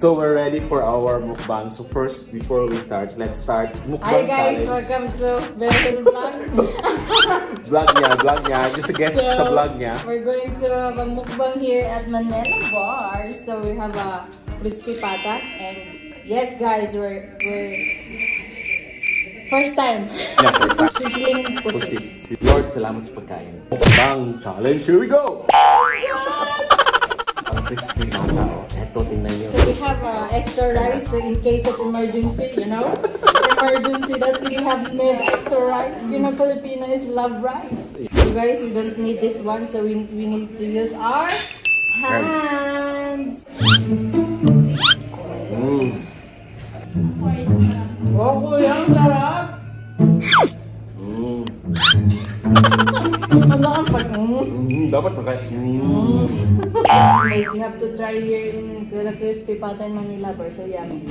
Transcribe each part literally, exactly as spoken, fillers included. So we're ready for our mukbang. So first, before we start, let's start mukbang challenge. Hi guys, challenge. Welcome to Belvin Vlog. Vlog niya, vlog niya. Just a guest so, sa vlog niya. We're going to have a mukbang here at Manila Bar. So we have a Crispy Pata. And yes guys, we're... we're... First time. Yeah, first time. Sizzling Pusit. Lord, salamat sa pagkain. Mukbang challenge, here we go! Crispy Pata. Eto, tingnan nyo. So we have uh, extra rice, so in case of emergency, you know? Emergency that we have no extra rice. You know, Filipinos love rice. You guys, we don't need this one, so we, we need to use our hands. Mm. Oh, yung sarap! Mm. Mm, dapat pakai. Mm. Guys, you have to try here in the Crispy Pata in Manila Bar. So yummy.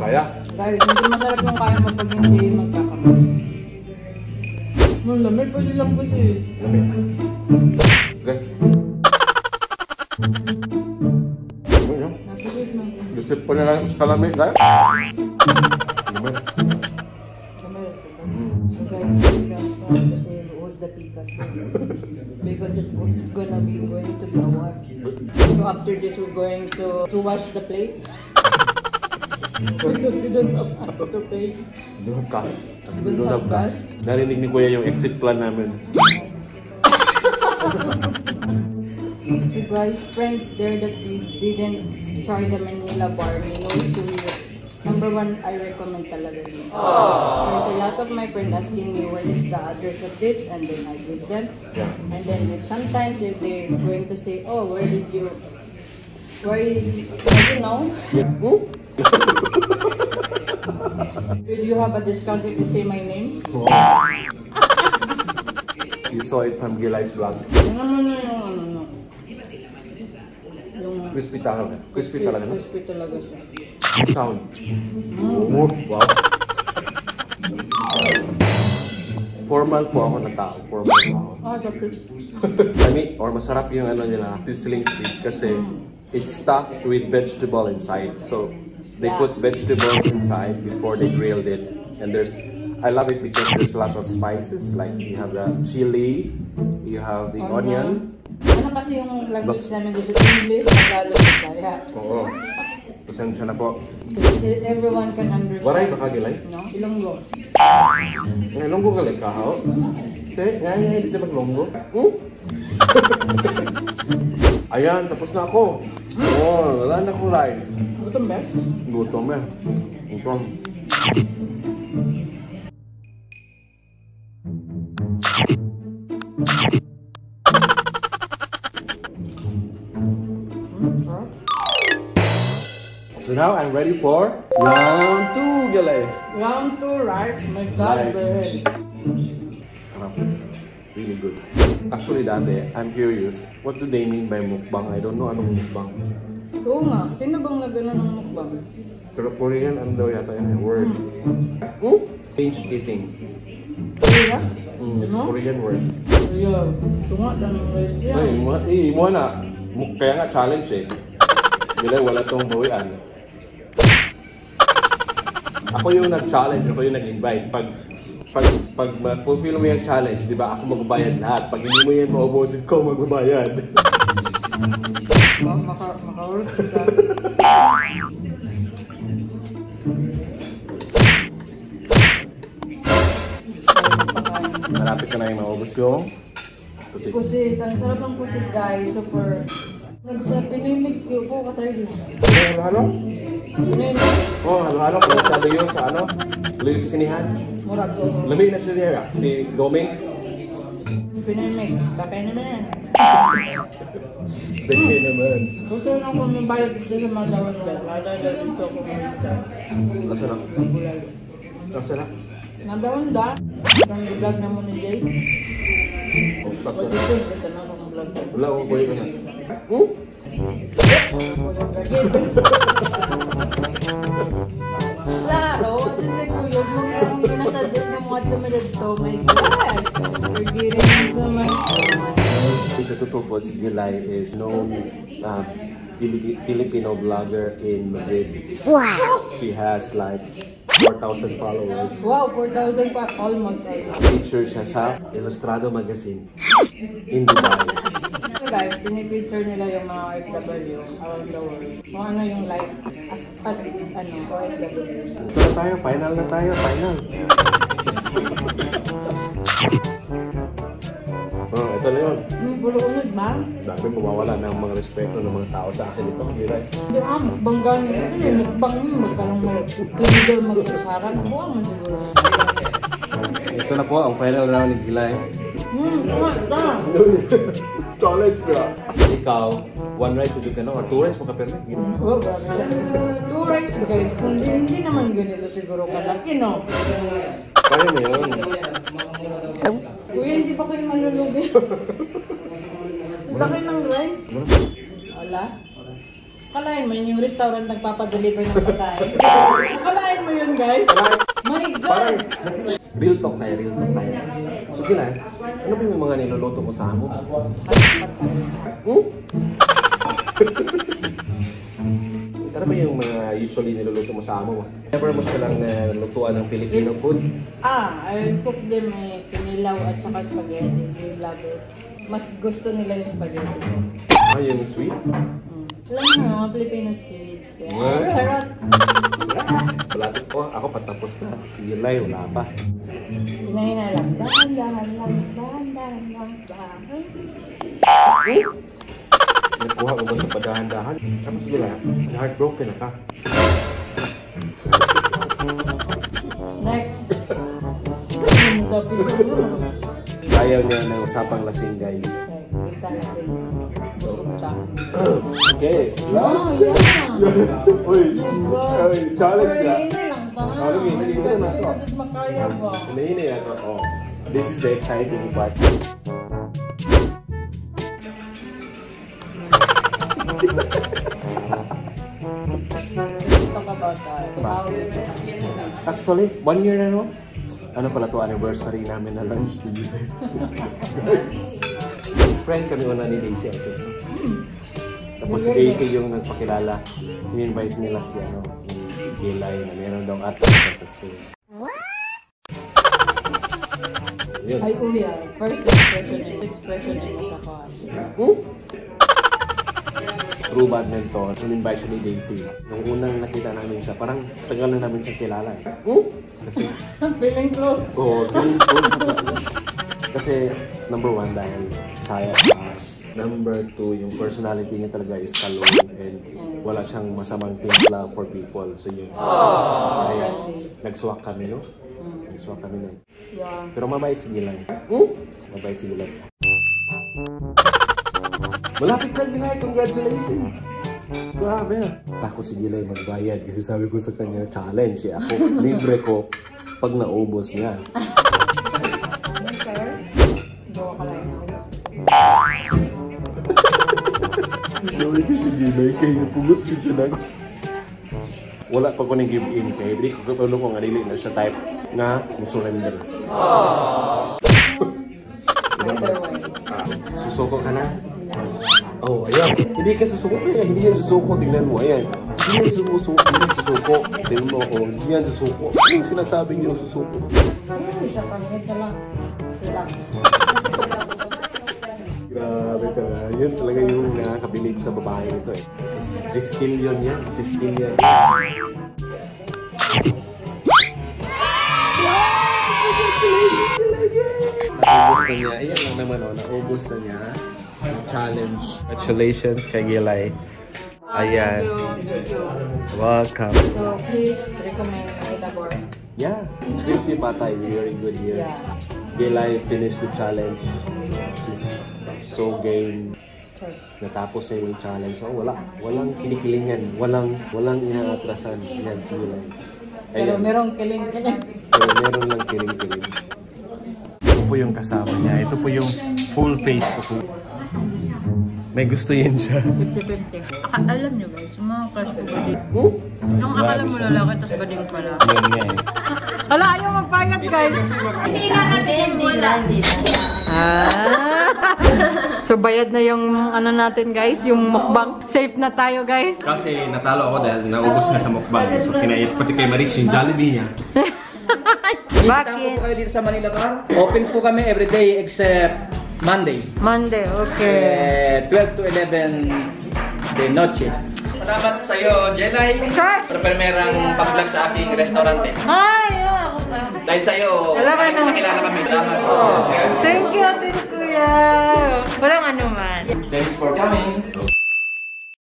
Kaya? Guys, hindi masarap yung kaya mo pag hindi magkakamay. Ang lamig pa silang pusit. Okay. Gusto po na lang sa kalamig, guys. The pikas because it's gonna be going to flour. So after this we're going to to wash the plate because we don't have to pay. Don't have cash. Don't have cash. Narinig ni Kuya yung exit plan namin. So guys, friends there that we didn't try the Manila Bar, you know, so we number one, I recommend talaga yun. There's a lot of my friends asking me what is the address of this, and then I give them. Yeah. And then sometimes if they're going to say, oh, where did you, where did you, you know? Yeah. Did you have a discount if you say my name? Oh. You saw it from Jelai's vlog. No, no, no, no, no, no. Crispy talaga. Crispy talaga. Crispy talaga siya. Sound. Mm. Oh, wow. Formal po ako na tao. Formal po ako. Ah, dami or masarap yung ano nila, sizzling sweet kasi mm. It's stuffed with vegetable inside. So they yeah. Put vegetables inside before they grilled it. And there's, I love it because there's a lot of spices. Like you have the chili, you have the uh-huh. Onion. Ano kasi yung language namin dito? English, Tagalog, Bisaya. Oo. Pasensya na po. Everyone can understand. Waray ba ka, Jelai? No? Ilonggo. Ilonggo ka, like, kahaw? Te, ngayon ngayon dito maglonggo? Hmm? Ayan, tapos na ako. Oh, wala na akong rice. Gutom ba? Gutom ba? Gutom. So now I'm ready for round two, Jelai. Round two, right? My God, nice. Sarap. Really good. Actually, dati, I'm curious. What do they mean by mukbang? I don't know anong mukbang. Oo nga. Sino bang nagano ng mukbang? Pero Korean, ano daw yata yun yung word. Mm. Mm? Binge eating. Korea? Mm, it's no? Korean word. Yeah. Tunga lang yung rice yan. Ay, mo, eh, mo na. Kaya nga challenge eh. Jelai, wala tong bawian. Ako yung nag-challenge, ako yung nag-invite. Pag, pag, pag ma-fulfill mo yung challenge, di ba, ako magbabayad lahat. Pag hindi mo yan maubusin ko, magbabayad. Maka-work ka. Malapit ka na yung maubos yung pusit. Pusit. Ang sarap ng pusit, guys. Super. Nagsa-pinimix ko po, kataryo. Halo-halo? Oh, halo-halo. Nagsabi yun sa ano? Tuloy sa sinihan? Murag ko. Lamig na siya si Doming. Pinimix. Bakay naman. Bakay naman. Gusto na ako may bayad dito sa mga lawan guys. Madala dito ako mga dito. Kasarap. Kasarap. Nagawan da. Ang vlog na mo ni Jay. Pag-vlog dito na ako ng vlog. Wala ko boy ko na. Hmm? Klaro, ito na kuya, yung mga pinasuggest ng mga Tumated to, my God! We're getting so much. Sa totoo po, si Jelai is known um, Filipino vlogger in Madrid. Wow! She has like four thousand followers. Wow, four thousand pa almost. Picture siya sa Ilustrado Magazine in Dubai. So guys, pinipicture nila yung mga O F W around the world. Kung ano yung life as, as ano, O F W. Ito na tayo, final na tayo, final. Oh, ito na yun. Mm, bulo ko yun, ma'am. Dami mawawala ng mga respeto ng mga tao sa akin ito. Hindi ma'am, banggang ito na yung mukbang yun. Magkalang mag-clinical, mag-usaran. Buha mo siguro. Ito na po, ang final round ni Jelai. Hmm, tama, tama. Challenge ka. Ikaw, one rice ito ka na, or two rice magka-permit. Oo, grabe siya. Two rice guys, kung hindi naman ganito siguro kalaki, no? Kaya mo yun. Kuya, hindi pa kayo malulugi. Laki ng rice. Wala. Akalain mo yun yung restaurant nagpapadeliver ng pagkain. Akalain mo yun guys. My God! Real talk tayo, real talk tayo. So Jelai, ano ba yung mga niluluto ko sa amo? Hmm? Ano ba yung mga usually niluluto mo sa amo? Never mo silang uh, lutuan ng Filipino food? Ah, I cook them eh, kinilaw at saka spaghetti. They love it. Mas gusto nila yung spaghetti. Ah, yun yung sweet? Alam mo, Filipino sweet. Yeah. Charot! Wala ito po. Ako patapos na. Sige Jelai, wala pa. Hinahinala. Dahan, dahan, dahan, dahan, dahan, dahan. Nagkuha ko ba sa padahan-dahan? Tapos sige Jelai, heartbroken na ka. Next. Ayaw niya na usapang lasing guys. Kita lasing. Okay, last. Oh, yeah. Uy, uy, challenge na. Parang hinihina na ito. Hinihina na ito. Oh, this is the exciting part. Let's talk about that. Actually, one year na no? Ano pala to anniversary namin na lunch to you. Friend kami una ni Daisy ito. Tapos si Daisy yung nagpakilala. Ni-invite nila si ano, Jelai na meron daw atin sa school. What? Ay uya, first expression and expression ay nasa car. Huh? True badminton, in-invite siya ni Daisy. Nung unang nakita namin siya, parang tagal na namin siya kilala eh. Huh? Kasi... feeling close. Oo, feeling close. Kasi number one dahil saya pa. Number two, yung personality niya talaga is calm and wala siyang masamang timpla for people. So yun. Aww. Kaya nagsuwak kami, no? Mm. Nagsuwak kami nun. Yeah. Pero mabait si Jelai. Hmm? Mabait si Jelai. Malapit na Jelai. Congratulations! Grabe. Takot si Jelai magbayad kasi sabi ko sa kanya, challenge eh. Ako, libre ko pag naubos niya. Gawin ka si Jelai, kayo napugos ka siya na ako. Wala pa ko nang give in kay Brik. Kapag ano ko nga nili na siya type na musurrender. Aww! Susuko ka na? Oh, ayan. Hindi ka susuko. Ay, hindi yan susuko. Tingnan mo, ayan. Hindi yan susuko. Hindi yan susuko. Tingnan mo ako. Hindi yan susuko. Ano yung sinasabi niyo susuko? Ay, isa pang hit na lang. Relax. Grabe talaga. Yun talaga yung nakakabilib sa babae nito eh. Skill yun yan. Skill yan. Naubos na niya. Ayan lang naman o. Naubos na niya. Challenge. Congratulations kay Jelai. Ayan. Welcome. So please recommend Manila Bar. Yeah. Crispy Pata is very good here. Jelai finished the challenge. She's so game. Natapos na yung challenge. So wala. Walang kinikilingan. Walang walang inaatrasan. Yan si Jelai. Pero merong kiling-kiling. Pero meron lang kiling-kiling. Ito po yung kasama niya. Ito po yung full face ko po. May gusto yan siya. fifty fifty. Aka, alam nyo guys, yung mga crush ko ba din? Oh? Yung akala mo lalaki, tapos ba din pala? Yan nga eh. Hala, ayaw magpayat guys! Hindi ka natin, wala. Ah! So bayad na yung ano natin guys, yung mukbang. Safe na tayo guys. Kasi natalo ako dahil naubos na sa mukbang. So kinayat pati kay Maris yung Jollibee niya. Bakit? Kayo dito sa Manila Bar. Open po kami everyday except Monday. Monday, okay. twelve to eleven de noche. Salamat sa'yo, Jelai. Para primerang pag-vlog sa aking restaurante. Ay, oh, ako pa. Dahil sa'yo, nakilala kami. Salamat. Thank you, Ate Kuya. Walang anuman. Thanks for coming.